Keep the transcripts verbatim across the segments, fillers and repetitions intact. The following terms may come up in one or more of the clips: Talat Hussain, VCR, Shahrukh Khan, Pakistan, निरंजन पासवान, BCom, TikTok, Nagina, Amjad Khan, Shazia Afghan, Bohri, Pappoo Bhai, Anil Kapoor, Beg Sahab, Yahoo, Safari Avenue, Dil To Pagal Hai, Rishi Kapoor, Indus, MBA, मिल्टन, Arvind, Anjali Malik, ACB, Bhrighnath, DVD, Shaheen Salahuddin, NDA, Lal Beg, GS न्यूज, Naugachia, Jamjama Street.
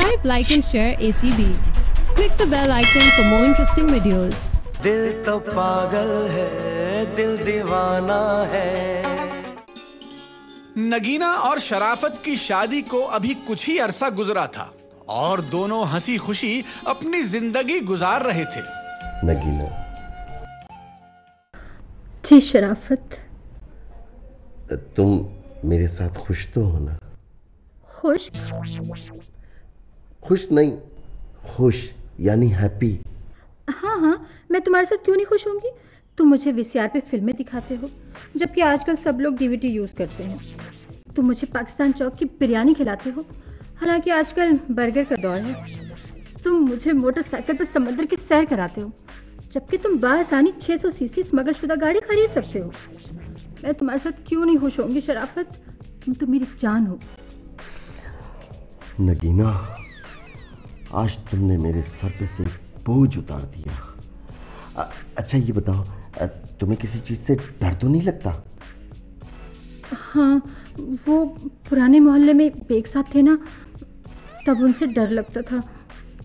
Subscribe, like and share A C B. Click the bell icon for more interesting videos. दिल तो पागल है, दिल दीवाना है। नगीना और शराफत की शादी को अभी कुछ ही अरसा गुजरा था और दोनों हंसी खुशी अपनी जिंदगी गुजार रहे थे। नगीना जी शराफत, तुम मेरे साथ खुश तो हो ना? खुश खुश नहीं, खुश यानी हैप्पी। हाँ हाँ, मैं तुम्हारे साथ क्यों नहीं खुश होंगी? तुम मुझे वीसीआर पे फिल्में दिखाते हो जबकि आजकल सब लोग डीवीडी यूज़ करते हैं। तुम मुझे पाकिस्तान चौक की बिरयानी खिलाते हो हालांकि आजकल बर्गर का दौर है। तुम मुझे मोटरसाइकिल पर समंदर की सैर कराते हो जबकि तुम बासानी छह सौ सीसी स्मगलशुदा गाड़ी खरीद सकते हो। मैं तुम्हारे साथ क्यों नहीं खुश होंगी शराफत? तुम तो मेरी जान हो। नगीना, आज तुमने मेरे सर पे से बोझ उतार दिया। आ, अच्छा ये बताओ, आ, तुम्हें किसी चीज़ से डर तो नहीं लगता? हाँ, वो पुराने मोहल्ले में बेग साहब थे ना, तब उनसे डर लगता था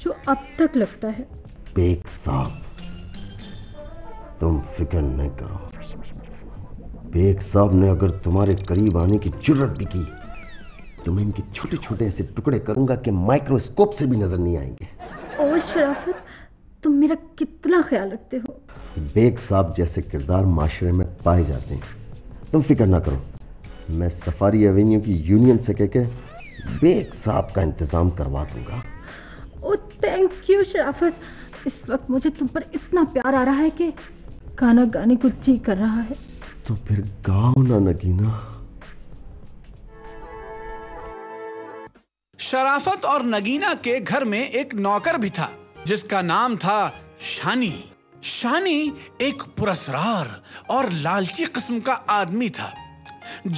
जो अब तक लगता है। बेग साहब? तुम फिक्र नहीं करो, बेग साहब ने अगर तुम्हारे करीब आने की जुर्रत भी की तो मैं इनके छोटे छोटे ऐसे टुकड़े करूंगा कि माइक्रोस्कोप से भी नजर नहीं आएंगे। ओ शराफत, तुम मेरा कितना ख्याल रखते हो। बेग साहब जैसे किरदार माशरे में पाए जाते हैं। तुम फिक्र ना करो, मैं सफारी एवेन्यू की यूनियन से कह के बेग साहब का इंतज़ाम करवा दूंगा। ओ थैंक यू शराफत, इस वक्त मुझे तुम पर इतना प्यार आ रहा है कि गाना गाने को जी कर रहा है। तो फिर गाओ ना नगीना। शराफत और नगीना के घर में एक नौकर भी था जिसका नाम था शानी। शानी एक पुरस्कार और लालची किस्म का आदमी था।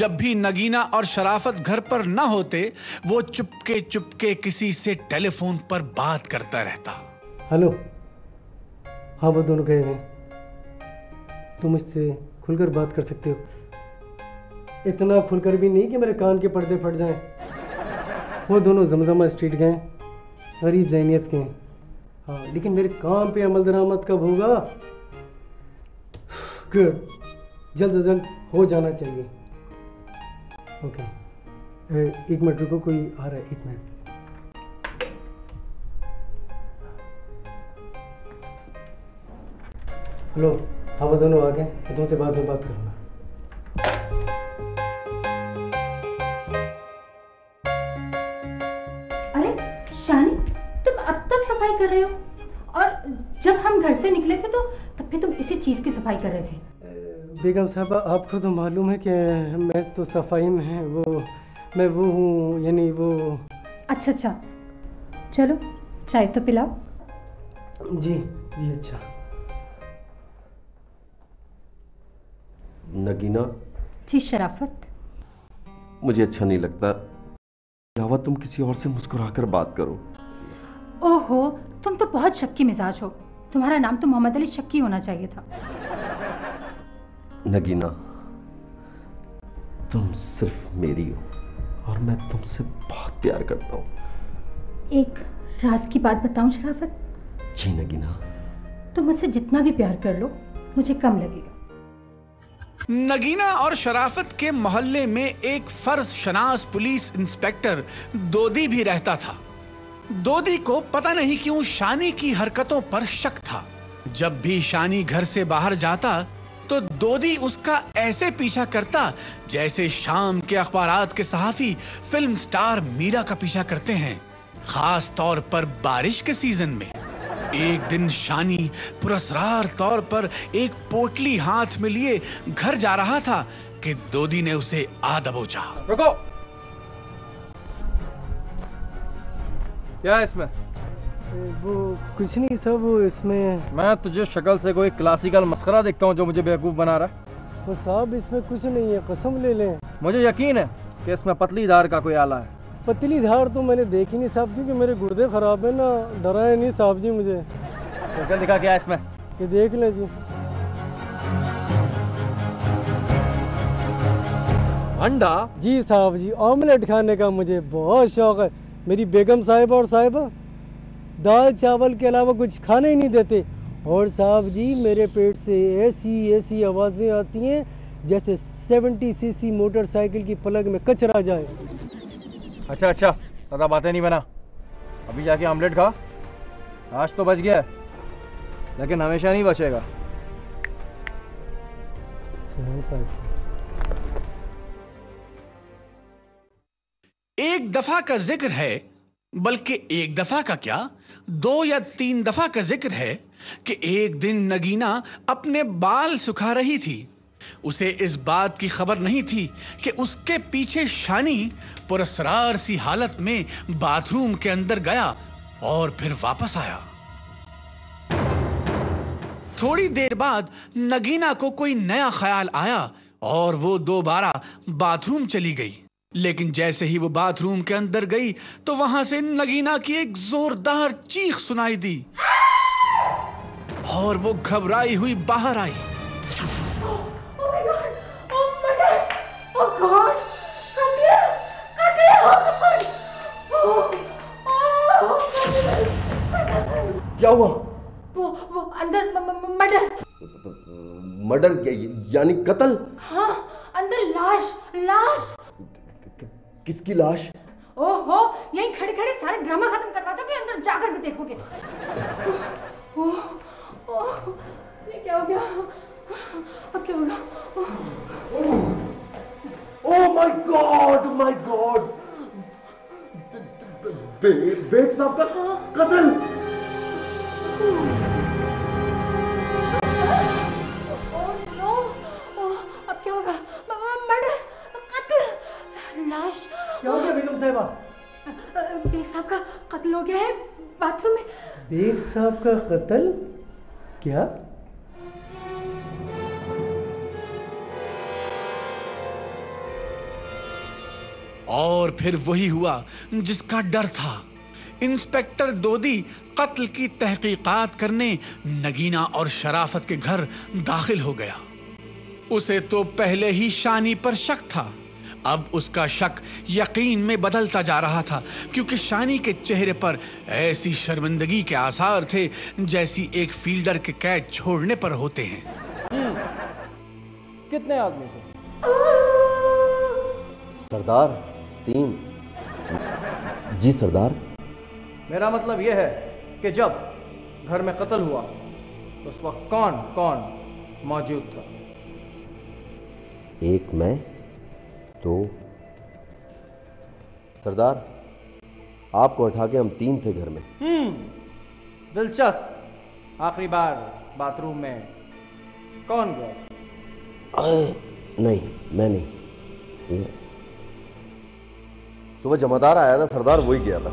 जब भी नगीना और शराफत घर पर ना होते वो चुपके चुपके किसी से टेलीफोन पर बात करता रहता। हेलो, हाँ वो दोनों गए हैं, तुम इससे खुलकर बात कर सकते हो। इतना खुलकर भी नहीं कि मेरे कान के पर्दे फट जाएं। वो दोनों जमजमा स्ट्रीट गए, गरीब जैनियत के हैं। हाँ, लेकिन मेरे काम पे अमल दरामद कब होगा? गुड, जल्द अज जल्द हो जाना चाहिए। ओके, एक मिनट रुको, कोई आ रहा है, एक मिनट। हेलो, हाँ वो दोनों आ गए, मैं तुमसे बाद में बात करूँगा। कर रहे हो, और जब हम घर से निकले थे तो तब भी तुम इसी चीज की सफाई कर रहे थे। बेगम साहबा, आपको तो मालूम है कि मैं तो सफाई में वो मैं वो हूँ, यानी वो। अच्छा अच्छा, चलो चाय तो पिलाओ। जी जी। अच्छा नगीना जी। शराफत, मुझे अच्छा नहीं लगता, अलावा तुम किसी और से मुस्कुराकर बात करो। ओहो, तुम तो बहुत शक्की मिजाज हो, तुम्हारा नाम तो मोहम्मद अली शक्की होना चाहिए था। नगीना, तुम सिर्फ मेरी हो और मैं तुमसे बहुत प्यार करता हूँ। एक राज की बात बताऊँ शराफत? जी नगीना। तुम मुझसे जितना भी प्यार कर लो मुझे कम लगेगा। नगीना और शराफत के मोहल्ले में एक फर्ज शनास पुलिस इंस्पेक्टर दोदी भी रहता था। दोदी को पता नहीं क्यों शानी की हरकतों पर शक था। जब भी शानी घर से बाहर जाता तो दोदी उसका ऐसे पीछा करता जैसे शाम के अखबारात के सहाफी फिल्म स्टार मीरा का पीछा करते हैं, खास तौर पर बारिश के सीजन में। एक दिन शानी पुरस्कार तौर पर एक पोटली हाथ में लिए घर जा रहा था कि दोदी ने उसे आ दबोचा। रुको, क्या है इसमें? वो कुछ नहीं सब, वो इसमें। मैं तुझे शक्ल से कोई क्लासिकल मस्करा देखता हूँ जो मुझे बेवकूफ़ बना रहा है। वो साहब इसमें कुछ नहीं है, कसम ले लें। मुझे यकीन है कि इसमें पतली धार का कोई आला है। पतली धार तो मैंने देखी नहीं साहब, क्योंकि मेरे गुर्दे ख़राब है ना, डरा है नहीं साहब जी मुझे। चल दिखा क्या है इसमें, ये देख लें जी। अंडा? जी साहब जी, ऑमलेट खाने का मुझे बहुत शौक है। मेरी बेगम साहिबा और साहिबा दाल चावल के अलावा कुछ खाने ही नहीं देते, और साहब जी मेरे पेट से ऐसी ऐसी आवाज़ें आती हैं जैसे सत्तर सीसी मोटरसाइकिल की पलक में कचरा जाए। अच्छा अच्छा दादा बातें नहीं बना, अभी जाके आमलेट खा। आज तो बच गया लेकिन हमेशा नहीं बचेगा। एक दफा का जिक्र है, बल्कि एक दफा का क्या दो या तीन दफा का जिक्र है कि एक दिन नगीना अपने बाल सुखा रही थी। उसे इस बात की खबर नहीं थी कि उसके पीछे शानी पुरस्कार सी हालत में बाथरूम के अंदर गया और फिर वापस आया। थोड़ी देर बाद नगीना को कोई नया ख्याल आया और वो दोबारा बाथरूम चली गई, लेकिन जैसे ही वो बाथरूम के अंदर गई तो वहां से नगीना की एक जोरदार चीख सुनाई दी और वो घबराई हुई बाहर आई। क्या हुआ? वो वो अंदर मर्डर। मर्डर यानी कत्ल? हाँ, अंदर लाश लाश। किसकी लाश? ओहो, यहीं खड़े खड़े सारे ड्रामा खत्म करवा दोगे, अंदर जाकर भी देखोगे। ओह ओह, ये क्या हो गया? अब क्या होगा? Oh my god my god, Baig साहब का कत्ल। नो, अब क्या होगा? मर्डर, कत्ल, लाश। क्या हो गया बेगम साहिबा? बेग साहब का कत्ल हो गया है बाथरूम में। बेग साहब का कत्ल? क्या? और फिर वही हुआ जिसका डर था। इंस्पेक्टर दोदी कत्ल की तहकीकात करने नगीना और शराफत के घर दाखिल हो गया। उसे तो पहले ही शानी पर शक था, अब उसका शक यकीन में बदलता जा रहा था, क्योंकि शानी के चेहरे पर ऐसी शर्मिंदगी के आसार थे जैसी एक फील्डर के कैच छोड़ने पर होते हैं। कितने आदमी थे? सरदार तीन। जी सरदार। मेरा मतलब यह है कि जब घर में कत्ल हुआ उस वक्त कौन कौन मौजूद था? एक मैं, दो सरदार, आपको उठा के हम तीन थे घर में। हम्म, दिलचस्प। आखिरी बार बाथरूम में कौन गया? नहीं, मैं नहीं। सुबह जमादार आया था सरदार, वही गया था।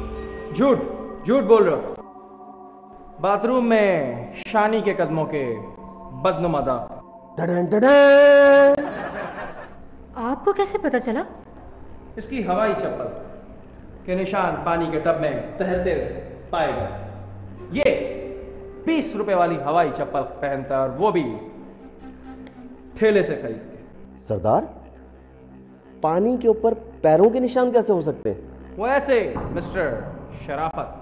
झूठ झूठ बोल रहे हो। बाथरूम में शानी के कदमों के बदनुमा दाग। डडन डडन। आपको कैसे पता चला? इसकी हवाई चप्पल के निशान पानी के टब में तैरते पाए गए। ये बीस रुपए वाली हवाई चप्पल पहनता और वो भी ठेले से खरीद। सरदार पानी के ऊपर पैरों के निशान कैसे हो सकते हैं? वो ऐसे मिस्टर शराफत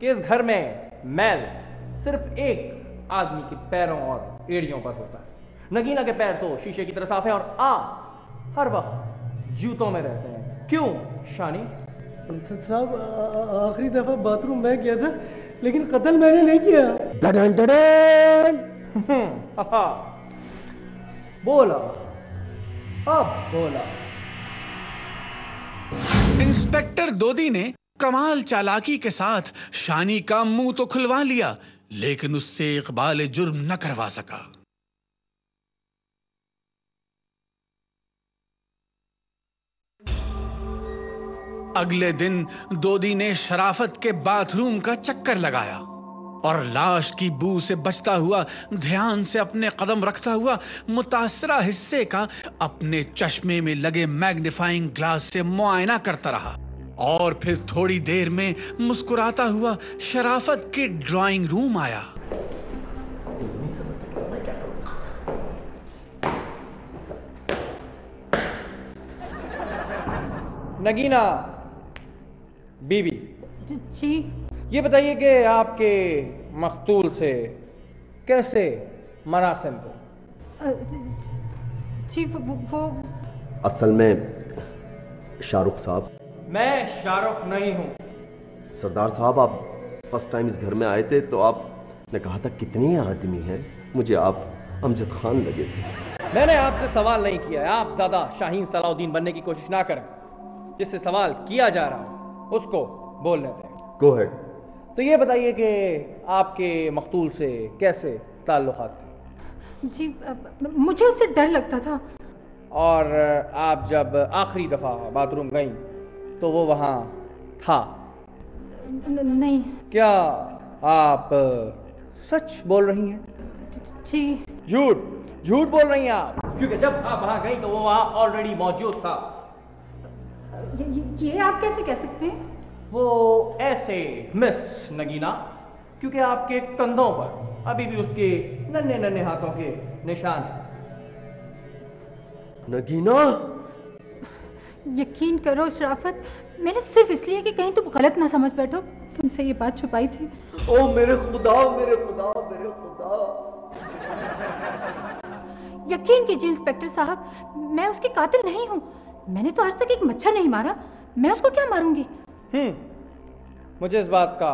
कि इस घर में मैल सिर्फ एक आदमी के पैरों और एड़ियों पर होता है। नगीना के पैर तो शीशे की तरह साफ है और आप हर वक्त जूतों में रहते हैं। क्यों शानी? साहब आखिरी दफा बाथरूम में किया था, लेकिन कत्ल मैंने नहीं किया। डडन डडन। बोला अब बोला। इंस्पेक्टर दोदी ने कमाल चालाकी के साथ शानी का मुंह तो खुलवा लिया, लेकिन उससे इकबाल जुर्म न करवा सका। अगले दिन दोदी ने शराफत के बाथरूम का चक्कर लगाया और लाश की बू से बचता हुआ ध्यान से अपने कदम रखता हुआ मुतासरा हिस्से का अपने चश्मे में लगे मैग्नीफाइंग ग्लास से मुआयना करता रहा और फिर थोड़ी देर में मुस्कुराता हुआ शराफत के ड्राइंग रूम आया। नगीना बीबी, जी। ये बताइए कि आपके मकतूल से कैसे मरासिम को? जी वो, वो असल में शाहरुख साहब। मैं शाहरुख नहीं हूँ। सरदार साहब, आप फर्स्ट टाइम इस घर में आए थे तो आपने कहा था कितने आदमी हैं, मुझे आप अमजद खान लगे थे। मैंने आपसे सवाल नहीं किया है, आप ज़्यादा शाहीन सलाउद्दीन बनने की कोशिश ना करें। जिससे सवाल किया जा रहा है उसको बोलने दें। Go ahead. तो ये बताइए कि आपके मकतूल से कैसे ताल्लुकात थे? जी मुझे उससे डर लगता था। और आप जब आखिरी दफ़ा बाथरूम गई तो वो वहाँ था? नहीं। क्या आप सच बोल रही हैं? जी। झूठ झूठ बोल रही हैं आप, क्योंकि जब आप वहाँ गई तो वो वहाँ ऑलरेडी मौजूद था। ये, ये आप कैसे कह सकते हैं? वो ऐसे मिस नगीना, क्योंकि आपके कंधों पर अभी भी उसके नन्हे नन्हे हाथों के निशान हैं। नगीना, यकीन करो शराफत, मैंने सिर्फ इसलिए कि कहीं तुम गलत ना समझ बैठो तुमसे ये बात छुपाई थी। ओ मेरे खुदा मेरे खुदा मेरे खुदा। यकीन कीजिए इंस्पेक्टर साहब, मैं उसके कातिल नहीं हूँ। मैंने तो आज तक एक मच्छर नहीं मारा, मैं उसको क्या मारूंगी? हम्म, मुझे इस बात का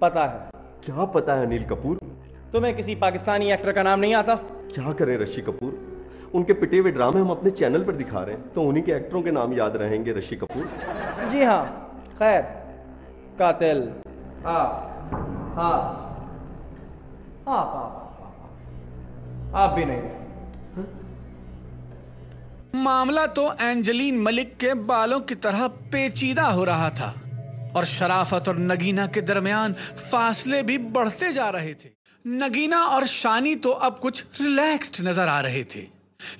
पता है। क्या पता है अनिल कपूर? तुम्हें किसी पाकिस्तानी एक्टर का नाम नहीं आता? क्या करें ऋषि कपूर, उनके पिटे हुए ड्रामे हम अपने चैनल पर दिखा रहे हैं तो उन्हीं के एक्टरों के नाम याद रहेंगे। ऋषि कपूर। जी हाँ, खैर कातिल आप, हाँ आप, आप, आप भी नहीं। मामला तो एंजली मलिक के बालों की तरह पेचीदा हो रहा था और शराफत और नगीना के दरमियान फासले भी बढ़ते जा रहे थे। नगीना और शानी तो अब कुछ रिलैक्स्ड नजर आ रहे थे,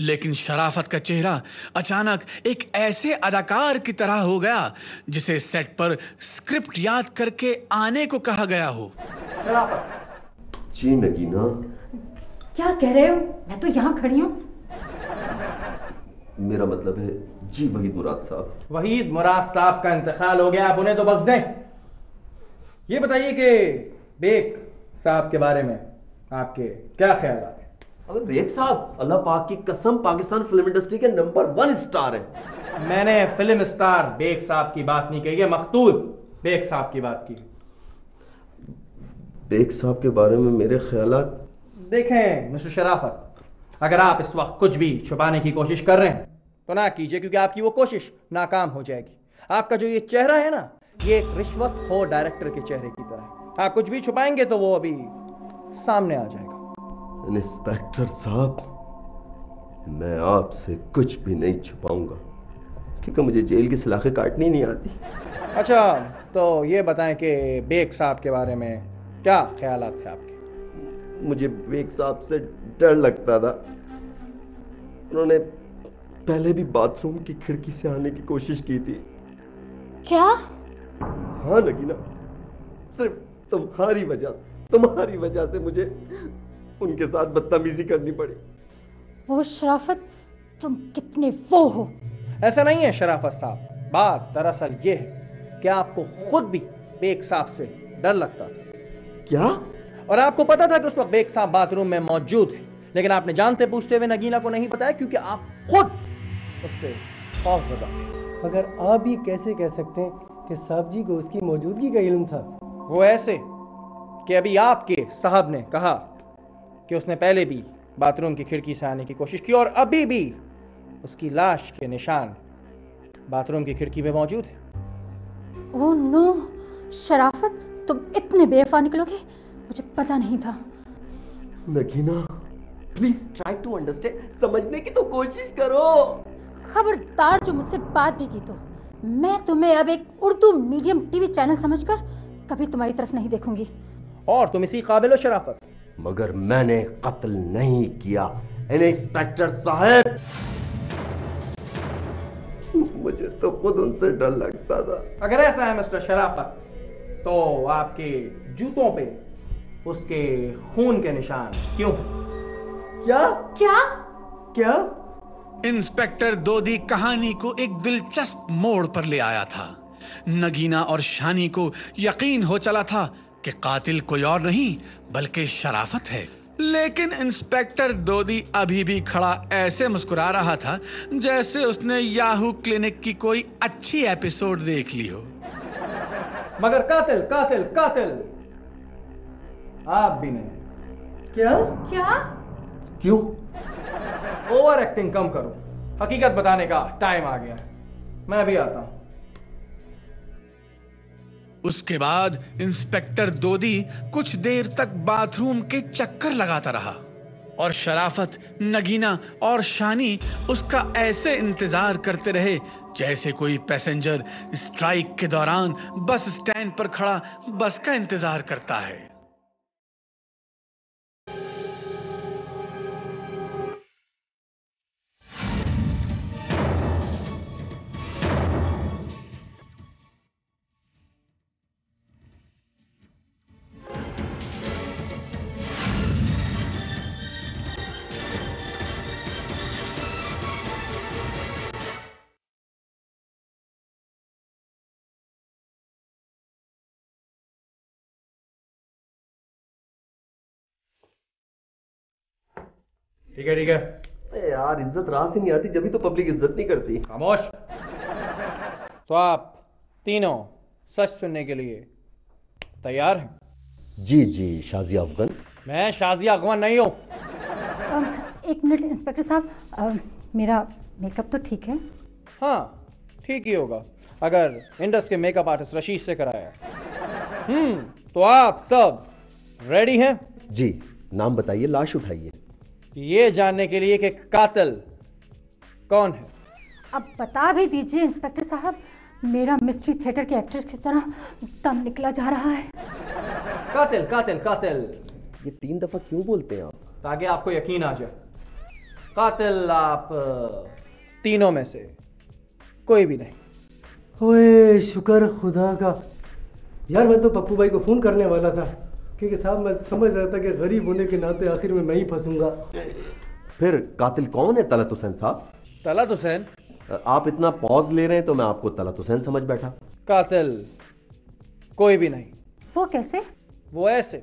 लेकिन शराफत का चेहरा अचानक एक ऐसे अदाकार की तरह हो गया जिसे सेट पर स्क्रिप्ट याद करके आने को कहा गया हो। शराफत। जी नगीना। क्या कह रहे हो, मैं तो यहाँ खड़ी हूँ। मेरा मतलब है जी वहीद मुराद साहब। वहीद मुराद साहब का इंतकाल हो गया, आप उन्हें तो बख्श दें। ये बताइए कि बेग साहब के बारे में आपके क्या ख्याल हैं? अबे बेग साहब, अल्लाह पाक की कसम, पाकिस्तान फिल्म इंडस्ट्री के नंबर वन स्टार हैं। मैंने फिल्म स्टार बेग साहब की बात नहीं कही है, मकतूल बेग साहब की बात की। बेग साहब के बारे में मेरे ख्याल देखें मिस्टर शराफत, अगर आप इस वक्त कुछ भी छुपाने की कोशिश कर रहे हैं तो ना कीजिए, क्योंकि आपकी वो कोशिश नाकाम हो जाएगी। आपका जो ये चेहरा है ना, ये एक रिश्वतखोर डायरेक्टर के चेहरे की तरह है। आप कुछ भी छुपाएंगे तो वो अभी सामने आ जाएगा। इंस्पेक्टर साहब, मैं आपसे कुछ भी नहीं छुपाऊंगा क्योंकि मुझे जेल की सलाखें काटनी नहीं आती। अच्छा तो ये बताएं कि बेग साहब के बारे में क्या ख्याल थे आपके? मुझे बेग साहब से डर लगता था। उन्होंने पहले भी बाथरूम की खिड़की से आने की कोशिश की थी। क्या? हाँ नगीना, सिर्फ तुम्हारी वजह से तुम्हारी वजह से मुझे उनके साथ बदतमीजी करनी पड़ी। वो शराफत, तुम कितने वो हो। ऐसा नहीं है शराफत साहब, बात दरअसल ये है कि आपको खुद भी बेग साहब से डर लगता था। क्या? और आपको पता था कि उस वक्त बेग साहब बाथरूम में मौजूद है, लेकिन आपने जानते पूछते हुए नगीना को नहीं बताया क्योंकि आप खुद उससे खौफजदा। मगर आप ये कैसे कह सकते हैं कि साहब जी को उसकी मौजूदगी का इल्म था? वो ऐसे कि अभी आपके साहब ने कहा कि उसने पहले भी बाथरूम की खिड़की से आने की कोशिश की और अभी भी उसकी लाश के निशान बाथरूम की खिड़की में मौजूद है। ओह नो शराफत, तुम इतने बेवफा निकलोगे, मुझे पता नहीं था। Nagina please try to understand, समझने की तो कोशिश करो। खबरदार जो मुझसे बात भी की तो मैं तुम्हें अब एक उर्दू मीडियम टीवी चैनल समझकर कभी तुम्हारी तरफ नहीं देखूंगी। और तुम इसी काबिल हो शराफत। मगर मैंने कत्ल नहीं किया इंस्पेक्टर साहब। मुझे तो खुद उनसे डर लगता था। अगर ऐसा है मिस्टर शराफत, तो आपके जूतों पे उसके खून के निशान क्यों? क्या क्या क्या? इंस्पेक्टर दोदी कहानी को एक दिलचस्प मोड़ पर ले आया था। नगीना और शानी को यकीन हो चला था कि कातिल कोई और नहीं बल्कि शराफत है, लेकिन इंस्पेक्टर दोदी अभी भी खड़ा ऐसे मुस्कुरा रहा था जैसे उसने याहू क्लिनिक की कोई अच्छी एपिसोड देख ली हो। मगर कातिल कातिल कातिल आप भी नहीं। क्या क्या क्यों? ओवर एक्टिंग कम करो, हकीकत बताने का टाइम आ गया है। मैं भी आता हूं। उसके बाद इंस्पेक्टर दोदी कुछ देर तक बाथरूम के चक्कर लगाता रहा और शराफत, नगीना और शानी उसका ऐसे इंतजार करते रहे जैसे कोई पैसेंजर स्ट्राइक के दौरान बस स्टैंड पर खड़ा बस का इंतजार करता है। ठीक है ठीक है। अरे यार इज्जत राह से नहीं आती, जब भी तो पब्लिक इज्जत नहीं करती। खामोश। तो आप तीनों सच सुनने के लिए तैयार हैं? जी जी शाजिया अफगन। मैं शाजिया अफगन नहीं हूँ। एक मिनट इंस्पेक्टर साहब, मेरा मेकअप तो ठीक है? हाँ ठीक ही होगा अगर इंडस के मेकअप आर्टिस्ट रशीद से कराया। हम्म तो आप सब रेडी हैं? जी। नाम बताइए, लाश उठाइए। ये जानने के लिए कि कातिल कौन है। अब बता भी दीजिए इंस्पेक्टर साहब, मेरा मिस्ट्री थिएटर के एक्टर्स की तरह दम निकला जा रहा है। कातिल कातिल कातिल ये तीन दफा क्यों बोलते हैं आप? ताकि आपको यकीन आ जाए। कातिल आप तीनों में से कोई भी नहीं। ओए शुक्र खुदा का। यार मैं तो पप्पू भाई को फोन करने वाला था क्योंकि साहब मैं समझ रहा था कि गरीब होने के नाते आखिर में मैं ही फंसूंगा। फिर कातिल कौन है तलत हुसैन साहब? तलत हुसैन? आप इतना पॉज ले रहे हैं तो मैं आपको तलत हुसैन समझ बैठा। कातिल कोई भी नहीं। वो कैसे? वो ऐसे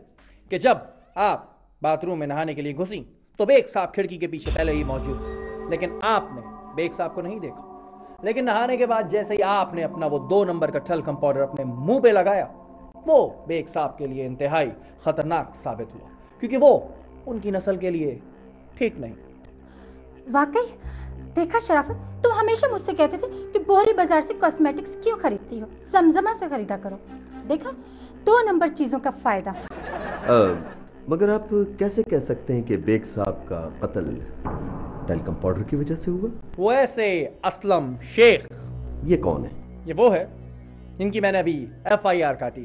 कि जब आप बाथरूम में नहाने के लिए घुसी तो बेग साहब खिड़की के पीछे पहले ही मौजूद, लेकिन आपने बेग साहब को नहीं देखा। लेकिन नहाने के बाद जैसे ही आपने अपना वो दो नंबर का टल्कम पाउडर अपने मुंह पे लगाया, वो बेग साहब के लिए इंतहाई खतरनाक साबित हुआ क्योंकि वो उनकी नस्ल के लिए ठीक नहीं। वाकई देखा शराफत, तुम हमेशा मुझसे कहते थे कि बोहरी बाजार से कॉस्मेटिक्स क्यों खरीदती हो, जमजमा से खरीदा करो। देखा दो नंबर चीजों का फायदा। आ, मगर आप कैसे कह सकते हैं कि बेग साहब का कत्ल टेलकम पाउडर की वजह से हुआ? वो ऐसे असलम शेख। ये कौन है? ये वो है जिनकी मैंने अभी एफ आई आर काटी।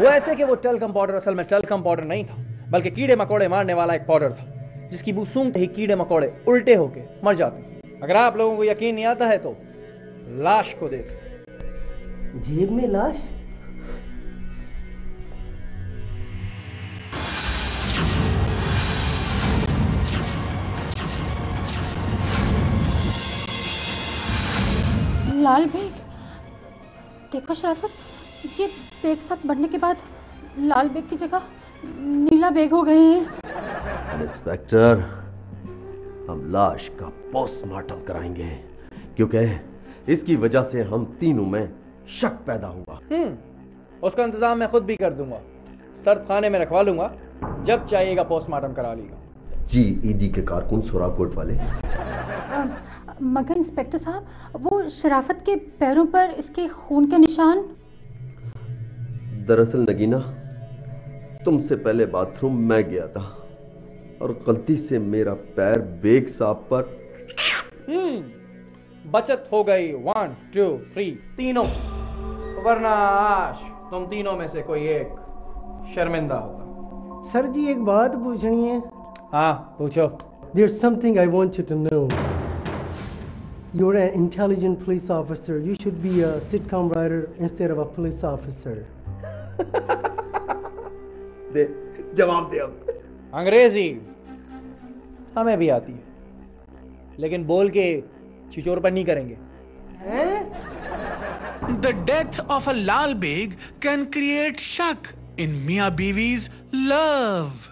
वो ऐसे कि वो टल्कम पाउडर असल में टल्कम पाउडर नहीं था बल्कि कीड़े मकोड़े मारने वाला एक पाउडर था जिसकी बू सूंघते ही कीड़े मकोड़े उल्टे होके मर जाते। अगर आप लोगों को यकीन नहीं आता है तो लाश को देखो। जेब में लाश? लाल भी? देखो शराफत, ये बेग साहब बढ़ने के बाद लाल बेग की जगह नीला बेग हो गए हैं। इंस्पेक्टर हम लाश का पोस्टमार्टम कराएंगे क्योंकि इसकी वजह से हम तीनों में शक पैदा हुआ। हम्म उसका इंतजाम मैं खुद भी कर दूंगा, सर्द खाने में रखवा लूंगा, जब चाहिएगा पोस्टमार्टम करा लीगा। जी ईदी के कारकुन सोराब कोट वाले। आ, मगर इंस्पेक्टर साहब वो शराफत के पैरों पर इसके खून के निशान? दरअसल नगीना तुमसे पहले बाथरूम मैं गया था और गलती से मेरा पैर बेग साहब पर। हम्म बचत हो गई वन टू थ्री तीनों, वरना आज तुम तीनों में से कोई एक शर्मिंदा होगा। सर जी एक बात पूछनी है। हाँ पूछो। There's something I want you to know. You're an intelligent police officer. You should be a sitcom writer instead of a police officer. दे जवाब दे अब। अंग्रेजी हमें भी आती है लेकिन बोल के छिचोरपन नहीं करेंगे। हैं? The death of a lal beg can create shock in Mia Biwi's love.